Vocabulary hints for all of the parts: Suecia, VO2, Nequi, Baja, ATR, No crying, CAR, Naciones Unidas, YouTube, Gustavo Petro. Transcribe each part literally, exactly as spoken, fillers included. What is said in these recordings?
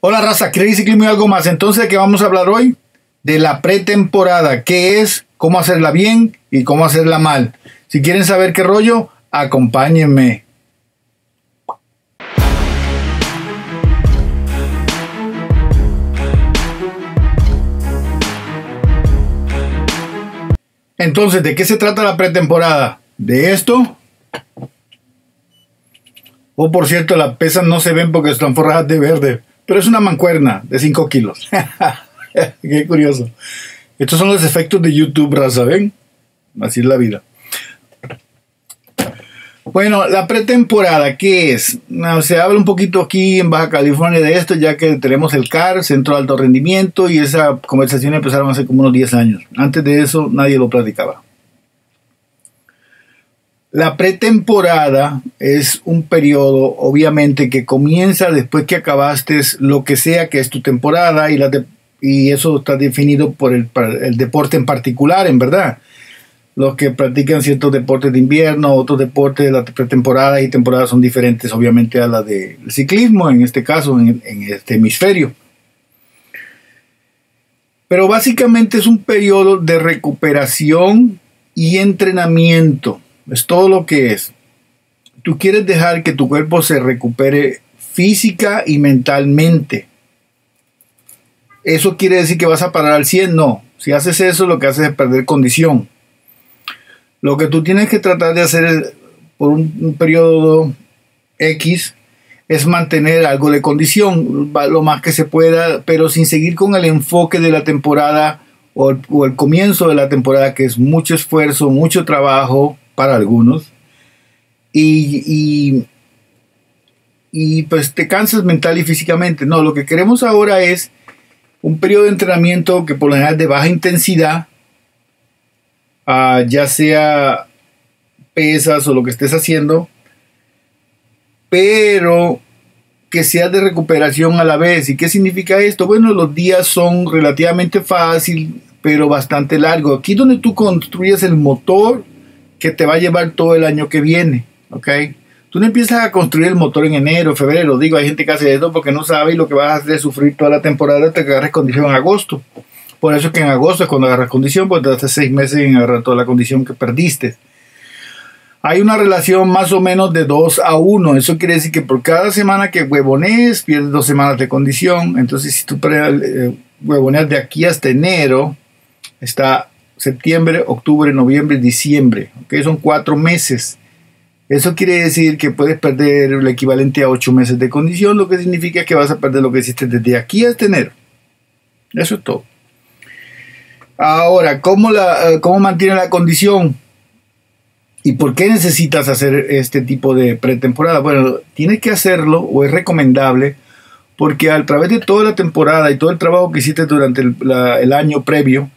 Hola raza, Crazy Ciclismo y algo más. Entonces, ¿de qué vamos a hablar hoy? De la pretemporada, qué es, cómo hacerla bien y cómo hacerla mal. Si quieren saber qué rollo, acompáñenme. Entonces, ¿de qué se trata la pretemporada? De esto. Oh, por cierto, las pesas no se ven porque están forradas de verde. Pero es una mancuerna de cinco kilos. Qué curioso. Estos son los efectos de YouTube, raza, ¿ven? Así es la vida. Bueno, la pretemporada, ¿qué es? No, se habla un poquito aquí en Baja California de esto, ya que tenemos el C A R, Centro de Alto Rendimiento, y esa conversación empezaron hace como unos diez años. Antes de eso, nadie lo platicaba. La pretemporada es un periodo, obviamente, que comienza después que acabaste lo que sea que es tu temporada, y, la de, y eso está definido por el, el deporte en particular, en verdad. Los que practican ciertos deportes de invierno, otros deportes, las pretemporadas y temporadas son diferentes, obviamente, a la del ciclismo, en este caso, en, en este hemisferio. Pero básicamente es un periodo de recuperación y entrenamiento. Es todo lo que es. Tú quieres dejar que tu cuerpo se recupere física y mentalmente. ¿Eso quiere decir que vas a parar al cien? No. Si haces eso, lo que haces es perder condición. Lo que tú tienes que tratar de hacer por un, un periodo X es mantener algo de condición, lo más que se pueda, pero sin seguir con el enfoque de la temporada o el, o el comienzo de la temporada, que es mucho esfuerzo, mucho trabajo para algunos, y, y, y pues te cansas mental y físicamente. No, lo que queremos ahora es un periodo de entrenamiento que por lo general es de baja intensidad, uh, ya sea pesas o lo que estés haciendo, pero que sea de recuperación a la vez. ¿Y qué significa esto? Bueno, los días son relativamente fáciles, pero bastante largos. Aquí es donde tú construyes el motor que te va a llevar todo el año que viene, ¿ok? Tú no empiezas a construir el motor en enero, febrero. Digo, hay gente que hace esto porque no sabe, y lo que vas a hacer es sufrir toda la temporada hasta que agarres condición en agosto. Por eso es que en agosto es cuando agarras condición, porque te hace seis meses en agarrar toda la condición que perdiste. Hay una relación más o menos de dos a uno. Eso quiere decir que por cada semana que huevonees, pierdes dos semanas de condición. Entonces, si tú huevoneas de aquí hasta enero, está septiembre, octubre, noviembre, diciembre, ¿okay? Son cuatro meses. Eso quiere decir que puedes perder el equivalente a ocho meses de condición, lo que significa que vas a perder lo que hiciste desde aquí hasta enero. Eso es todo. Ahora, ¿cómo, la, cómo mantiene la condición? ¿Y por qué necesitas hacer este tipo de pretemporada? Bueno, tienes que hacerlo, o es recomendable, porque a través de toda la temporada y todo el trabajo que hiciste durante el, la, el año previo,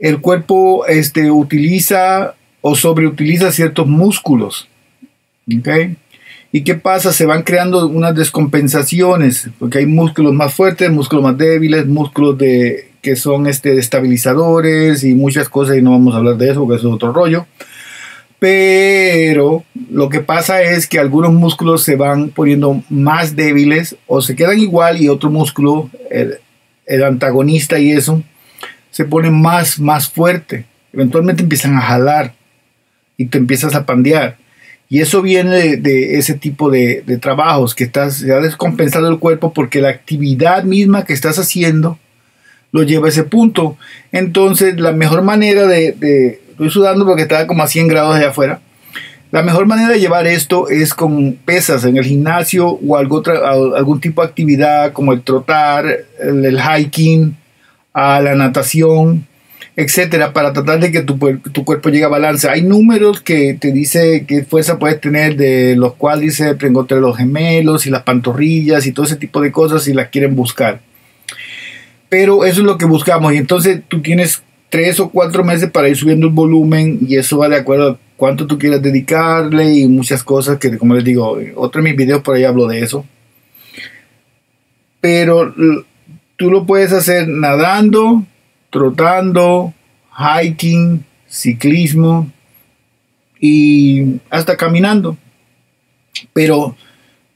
el cuerpo este, utiliza o sobreutiliza ciertos músculos, ¿okay? ¿Y qué pasa? Se van creando unas descompensaciones, porque hay músculos más fuertes, músculos más débiles, músculos de, que son este, estabilizadores y muchas cosas, y no vamos a hablar de eso porque eso es otro rollo. Pero lo que pasa es que algunos músculos se van poniendo más débiles o se quedan igual, y otro músculo, el, el antagonista y eso, se pone más, más fuerte. Eventualmente empiezan a jalar y te empiezas a pandear. Y eso viene de, de ese tipo de, de trabajos, que estás, se ha descompensado el cuerpo porque la actividad misma que estás haciendo lo lleva a ese punto. Entonces, la mejor manera de... de estoy sudando porque estaba como a cien grados allá afuera. La mejor manera de llevar esto es con pesas en el gimnasio o algo otra, algún tipo de actividad como el trotar, el, el hiking, a la natación, etcétera, para tratar de que tu, tu cuerpo llegue a balance. Hay números que te dice qué fuerza puedes tener de los cuádriceps entre los gemelos y las pantorrillas y todo ese tipo de cosas, si las quieren buscar. Pero eso es lo que buscamos, y entonces tú tienes tres o cuatro meses para ir subiendo el volumen, y eso va de acuerdo a cuánto tú quieras dedicarle y muchas cosas que, como les digo, otro de mis videos por ahí hablo de eso. Pero tú lo puedes hacer nadando, trotando, hiking, ciclismo y hasta caminando. Pero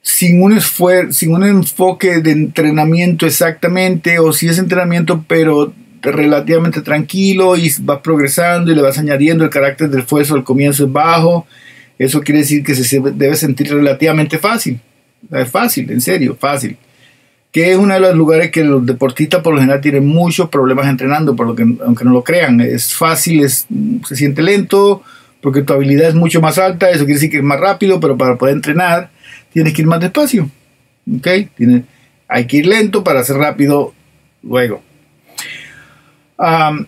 sin un esfuerzo, sin un enfoque de entrenamiento exactamente, o si es entrenamiento pero relativamente tranquilo y vas progresando y le vas añadiendo el carácter del esfuerzo, al comienzo es bajo, eso quiere decir que se debe sentir relativamente fácil. Es fácil, en serio, fácil. Que es uno de los lugares que los deportistas por lo general tienen muchos problemas entrenando, por lo que, aunque no lo crean. Es fácil, es, se siente lento, porque tu habilidad es mucho más alta, eso quiere decir que es más rápido, pero para poder entrenar tienes que ir más despacio. ¿Okay? Tienes, hay que ir lento para ser rápido luego. Um,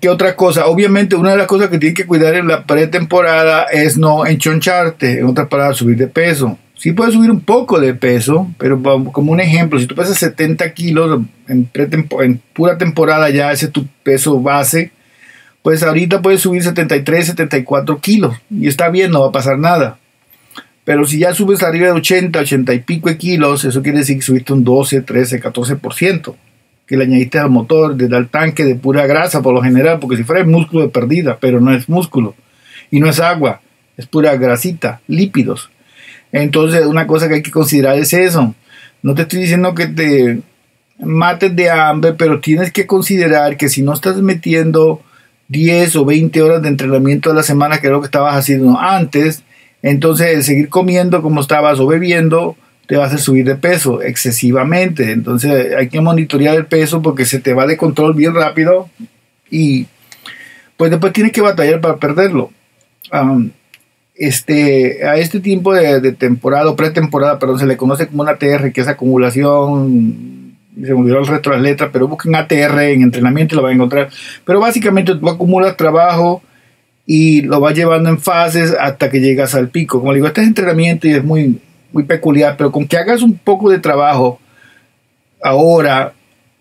¿Qué otra cosa? Obviamente una de las cosas que tienes que cuidar en la pretemporada es no enchoncharte, en otras palabras, subir de peso. Sí puedes subir un poco de peso, pero como un ejemplo, si tú pesas setenta kilos en, en pura temporada, ya ese es tu peso base, pues ahorita puedes subir setenta y tres, setenta y cuatro kilos y está bien, no va a pasar nada. Pero si ya subes arriba de ochenta, ochenta y pico de kilos, eso quiere decir que subiste un doce, trece, catorce por ciento, que le añadiste al motor, desde el tanque de pura grasa por lo general, porque si fuera el músculo de pérdida, pero no es músculo y no es agua, es pura grasita, lípidos. Entonces, una cosa que hay que considerar es eso. No te estoy diciendo que te mates de hambre, pero tienes que considerar que si no estás metiendo diez o veinte horas de entrenamiento a la semana, que es lo que estabas haciendo antes, entonces el seguir comiendo como estabas o bebiendo te va a hacer subir de peso excesivamente. Entonces, hay que monitorear el peso porque se te va de control bien rápido y pues después tienes que batallar para perderlo. Um, Este, a este tiempo de, de temporada o pretemporada, perdón, se le conoce como una A T R, que es acumulación, se me olvidó el resto de las letras, pero busquen A T R en entrenamiento y lo van a encontrar. Pero básicamente tú acumulas trabajo y lo vas llevando en fases hasta que llegas al pico. Como digo, este es entrenamiento y es muy, muy peculiar, pero con que hagas un poco de trabajo ahora,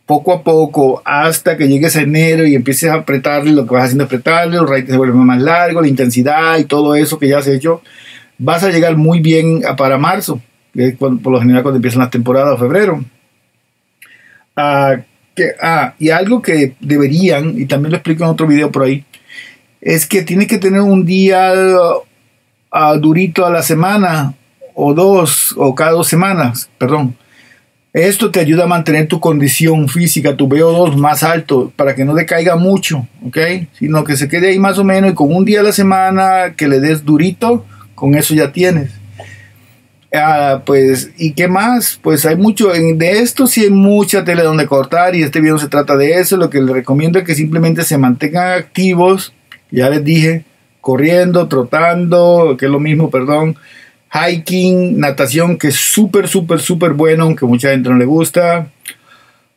poco a poco, hasta que llegues a enero y empieces a apretarle, lo que vas haciendo es apretarle, los rates se vuelven más largos, la intensidad y todo eso que ya has hecho, vas a llegar muy bien a, para marzo, que es cuando, por lo general cuando empiezan las temporadas, febrero. Ah, que, ah, y algo que deberían, y también lo explico en otro video por ahí, es que tienes que tener un día uh, durito a la semana, o dos, o cada dos semanas, perdón. Esto te ayuda a mantener tu condición física, tu V O dos más alto, para que no decaiga mucho, ¿ok? Sino que se quede ahí más o menos y con un día a la semana que le des durito, con eso ya tienes. Ah, pues, ¿y qué más? Pues hay mucho, en, de esto sí hay mucha tela donde cortar y este video se trata de eso. Lo que les recomiendo es que simplemente se mantengan activos, ya les dije, corriendo, trotando, que es lo mismo, perdón. Hiking, natación, que es súper, súper, súper bueno, aunque mucha gente no le gusta.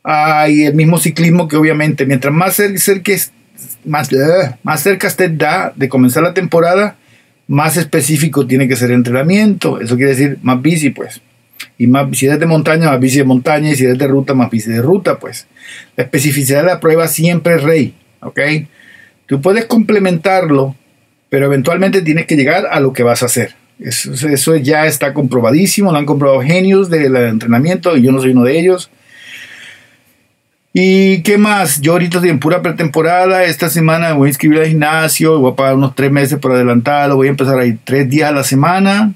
Ah, y el mismo ciclismo, que obviamente mientras más cerca, más, más cerca esté de comenzar la temporada, más específico tiene que ser el entrenamiento. Eso quiere decir más bici, pues. Y más, si eres de montaña, más bici de montaña. Y si eres de ruta, más bici de ruta, pues. La especificidad de la prueba siempre es rey, ¿ok? Tú puedes complementarlo, pero eventualmente tienes que llegar a lo que vas a hacer. Eso, eso ya está comprobadísimo, lo han comprobado genios del entrenamiento y yo no soy uno de ellos. ¿Y qué más? Yo ahorita estoy en pura pretemporada, esta semana voy a inscribir al gimnasio, voy a pagar unos tres meses por adelantado, voy a empezar a ir tres días a la semana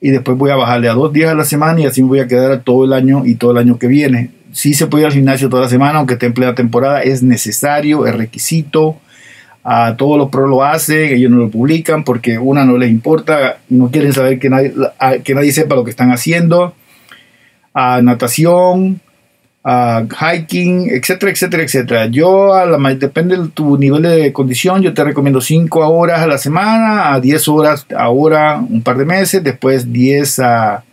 y después voy a bajarle a dos días a la semana y así me voy a quedar todo el año y todo el año que viene. Sí se puede ir al gimnasio toda la semana, aunque esté en plena temporada, es necesario, es requisito. A todos los pros lo hacen, ellos no lo publican porque una no les importa, no quieren saber que nadie, que nadie sepa lo que están haciendo, a natación, a hiking, etcétera, etcétera, etcétera. Yo, a la, depende de tu nivel de condición, yo te recomiendo cinco horas a la semana, a diez horas ahora un par de meses, después diez a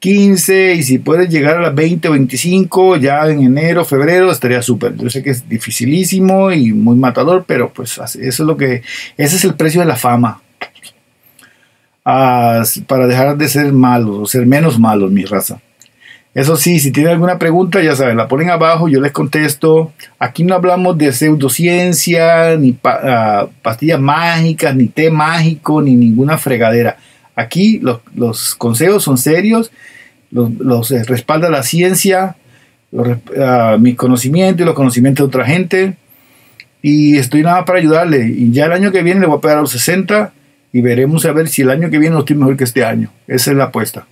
quince y si puedes llegar a las veinte o veinticinco ya en enero, febrero estaría súper. Yo sé que es dificilísimo y muy matador, pero pues eso es lo que, ese es el precio de la fama, ah, para dejar de ser malos o ser menos malos, mi raza. Eso sí, si tienen alguna pregunta, ya saben, la ponen abajo, yo les contesto. Aquí no hablamos de pseudociencia, ni pa, ah, pastillas mágicas, ni té mágico, ni ninguna fregadera. Aquí los, los consejos son serios, los, los respalda la ciencia, los, uh, mis conocimientos y los conocimientos de otra gente. Y estoy nada para ayudarle. Y ya el año que viene le voy a pegar a los sesenta y veremos a ver si el año que viene no estoy mejor que este año. Esa es la apuesta.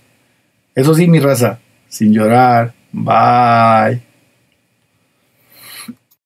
Eso sí, mi raza, sin llorar. Bye.